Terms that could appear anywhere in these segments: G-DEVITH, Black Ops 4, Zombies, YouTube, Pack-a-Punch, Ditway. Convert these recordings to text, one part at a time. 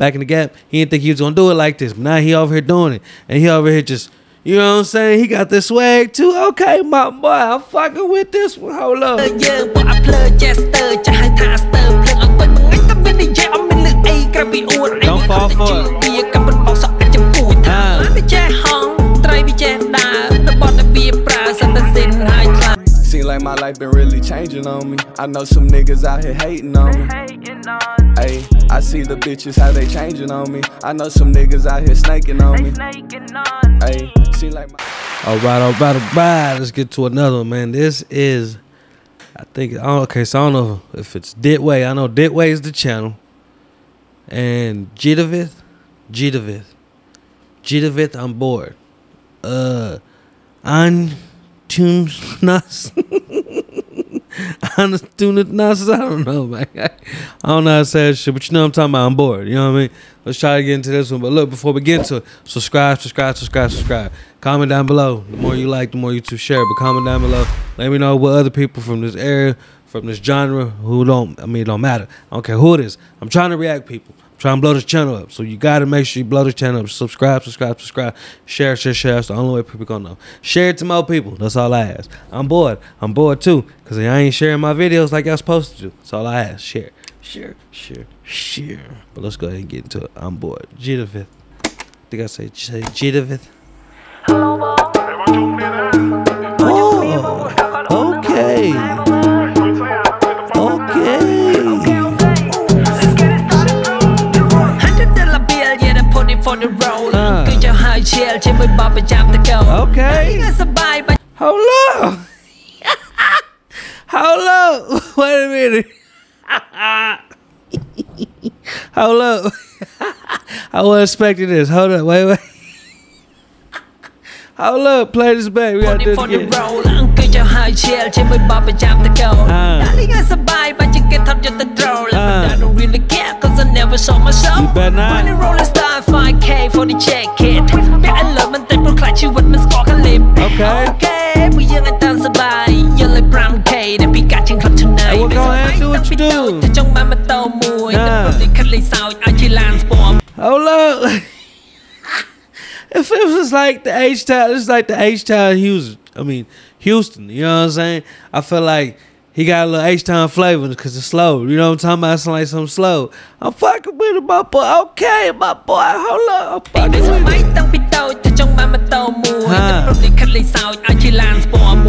back in the Gap, he didn't think he was gonna do it like this, but now he over here doing it, and he over here just, you know what I'm saying, he got this swag too. Okay, my boy, I'm fucking with this one. Hold up. Don't fall for it. Seems like my life been really changing on me. I know some niggas out here hating on me. Hey, I see the bitches how they changing on me. I know some niggas out here snaking on me. Hey, seems like my. All right. Let's get to another one, man. This is, I think, okay. So I don't know if it's Ditway. I know Ditway is the channel, and G-DEVITH on board. I don't know, man. I don't know how to say that shit, but you know what I'm talking about. I'm bored. You know what I mean? Let's try to get into this one. But look, before we get into it, subscribe. Comment down below. The more you like, the more you two share. But comment down below. Let me know what other people from this area, from this genre, who don't, I mean, it don't matter. I don't care who it is. I'm trying to react people. Try and blow this channel up. So you gotta make sure you blow this channel up. Subscribe. Share. That's the only way people gonna know. Share it to more people. That's all I ask. I'm bored. I'm bored too. Cause I ain't sharing my videos like y'all supposed to do. That's all I ask. Share. But let's go ahead and get into it. I'm bored. G-DEVITH. I think I say G-DEVITH. Oh, okay. Okay. Hold up. Wait a minute. Hold up. I wasn't expecting this. Hold up. Wait. Hold up. Play this back. We gotta do it again. I don't really care because I never saw myself. You better not. When the rolling star 5K for the jacket. I love and think we'll clutch you with my score. Okay, we young and dance by yellow brown K that we got in club tonight. We're gonna do what you do. Hold up. If it was like the H-Town, it's like the H-Town Houston. You know what I'm saying? I feel like he got a little H-Town flavor because it's slow. You know what I'm talking about? It's like something slow. I'm fucking with it, my boy. Okay, my boy. Hold up. I'm fucking with it.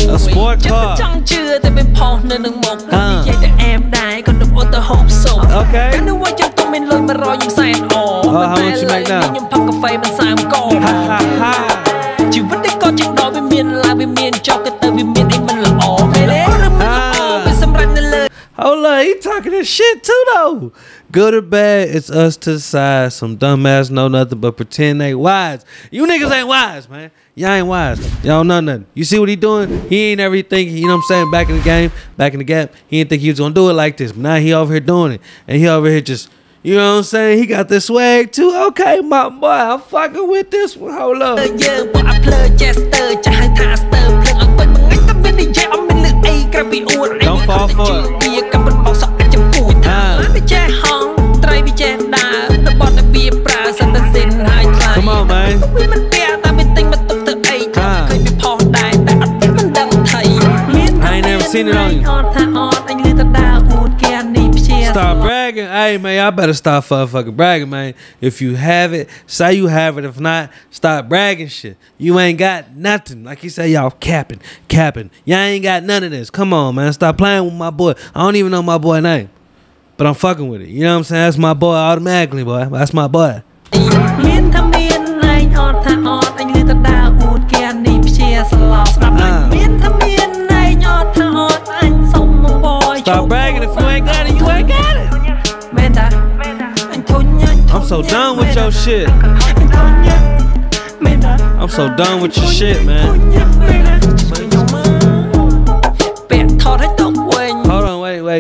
A sport car. Okay. How much you make now? Hold on, he talking this shit too though. Good or bad, it's us to decide. Some dumbass know nothing but pretend they wise. You niggas ain't wise, man. Y'all ain't wise. Y'all don't know nothing. You see what he doing? He ain't everything. You know what I'm saying? Back in the game, back in the Gap, he didn't think he was going to do it like this. But now he over here doing it. And he over here just, you know what I'm saying? He got this swag too. Okay, my boy, I'm fucking with this one. Hold up. Don't fall for it. Come on, man. I ain't never seen it on you. Stop bragging. Hey, man, y'all better stop fucking bragging, man. If you have it, say you have it. If not, stop bragging shit. You ain't got nothing. Like he said, y'all capping. Y'all ain't got none of this. Come on, man. Stop playing with my boy. I don't even know my boy name, but I'm fucking with it. You know what I'm saying? That's my boy automatically, boy. That's my boy. Stop bragging. If you ain't got it, you ain't got it. I'm so done with your shit. I'm so done with your shit, man.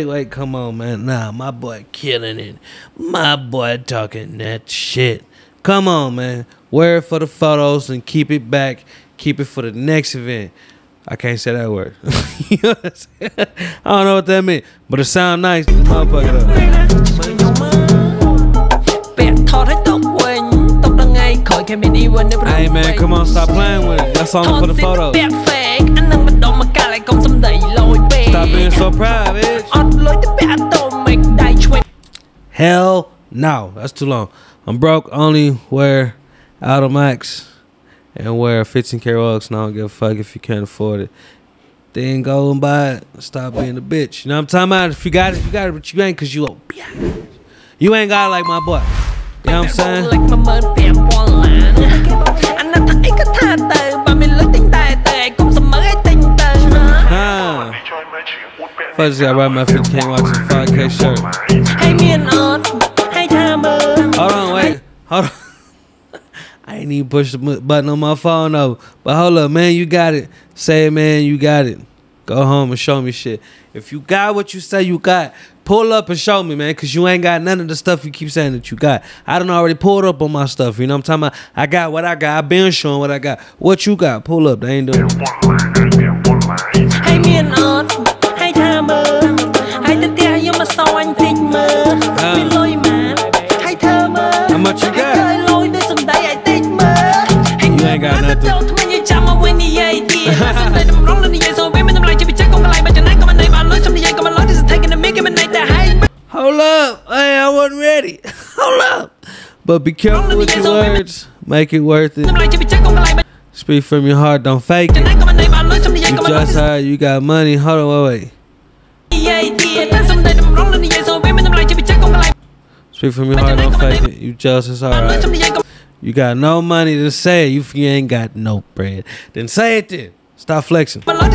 Wait, come on, man. Nah, my boy killing it. My boy talking that shit. Come on, man. Wear it for the photos and keep it back. Keep it for the next event. I can't say that word. You know what I'm saying? I don't know what that means, but it sound nice. Motherfucker. Hey man, come on, stop playing with it. That's only for the photo. Stop being so proud, bitch. Hell no, that's too long. I'm broke, only wear Auto Max and wear 15K rugs, and I don't give a fuck if you can't afford it. Then go and buy it. Stop being a bitch. You know what I'm talking about? If you got it, you got it, but you ain't, cause you a bitch. You ain't got it like my boy. You know what I'm saying? First thing I write my 15K watch and 5K shirt. Hold on, wait. Hold on. I ain't even push the button on my phone though. But hold up, man, you got it. Say, man, you got it. Go home and show me shit. If you got what you say you got, pull up and show me, man, because you ain't got none of the stuff you keep saying that you got. I done already pulled up on my stuff. You know what I'm talking about? I got what I got. I been showing what I got. What you got? Pull up. They ain't doing it. Hey, man, hey, timer. Hey, the day you're my soul and take me. Hey, timer. How much you got? Hold up. Hey, I wasn't ready. Hold up. But be careful with your words. Make it worth it. Speak from your heart. Don't fake it. You just heard you got money. Hold on, wait, wait. Speak from your heart. Don't fake it. You just as hard. You got no money to say it. You ain't got no bread. Then say it then. Stop flexing. I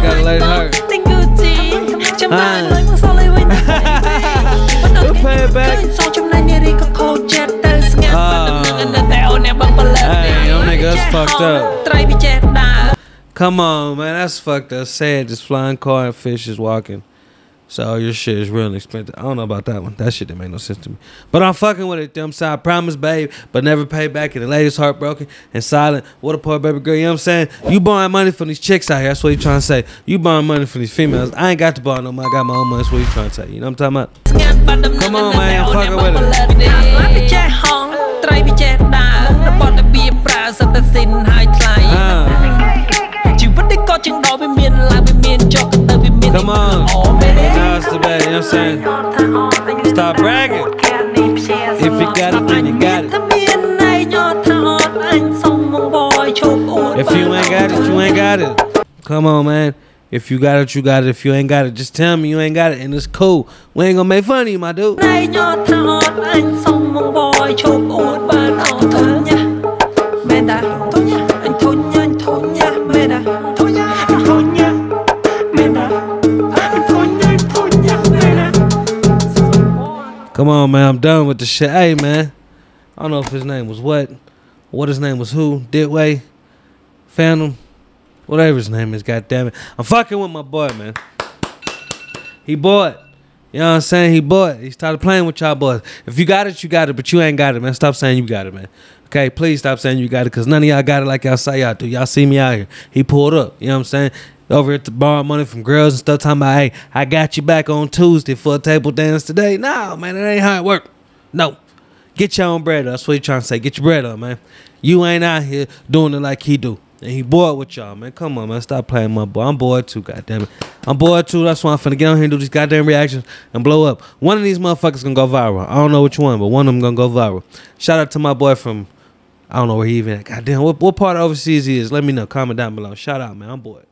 gotta let it hurt. We'll pay it back. Hey, yo nigga, that's fucked up. Come on, man, that's fucked up. Sad, this flying car and fish is walking. So your shit is real expensive. I don't know about that one. That shit didn't make no sense to me. But I'm fucking with it. Them side promise, babe, but never pay back. And the lady's heartbroken and silent. What a poor baby girl. You know what I'm saying? You borrowing money from these chicks out here. That's what you trying to say. You borrowing money from these females. I ain't got to borrow no money. I got my own money. That's what you trying to say. You know what I'm talking about? Come on, man. I'm fucking with it. Come on. Bad, you know what I'm saying? Stop bragging. If you got it, then you got it. If you ain't got it, you ain't got it. Come on, man. If you got it, you got it. If you ain't got it, just tell me you ain't got it. And it's cool. We ain't gonna make fun of you, my dude. Come on, man, I'm done with the shit. Hey, man, I don't know if his name was what his name was who, Ditway, Phantom, whatever his name is, goddammit. I'm fucking with my boy, man. He bought. You know what I'm saying? He bought. He started playing with y'all boys. If you got it, you got it, but you ain't got it, man. Stop saying you got it, man. Okay, please stop saying you got it, because none of y'all got it like y'all say y'all do. Y'all see me out here. He pulled up. You know what I'm saying? Over here to borrow money from girls and stuff, talking about, hey, I got you back on Tuesday for a table dance today. No, man, that ain't how it work. No. Get your own bread up. That's what he trying to say. Get your bread up, man. You ain't out here doing it like he do. And he bored with y'all, man. Come on, man. Stop playing my boy. I'm bored too, goddammit. I'm bored too. That's why I'm finna get on here and do these goddamn reactions and blow up. One of these motherfuckers gonna go viral. I don't know which one, but one of them gonna go viral. Shout out to my boy from, I don't know where he even at. Goddamn, what part of overseas he is. Let me know. Comment down below. Shout out, man. I'm bored.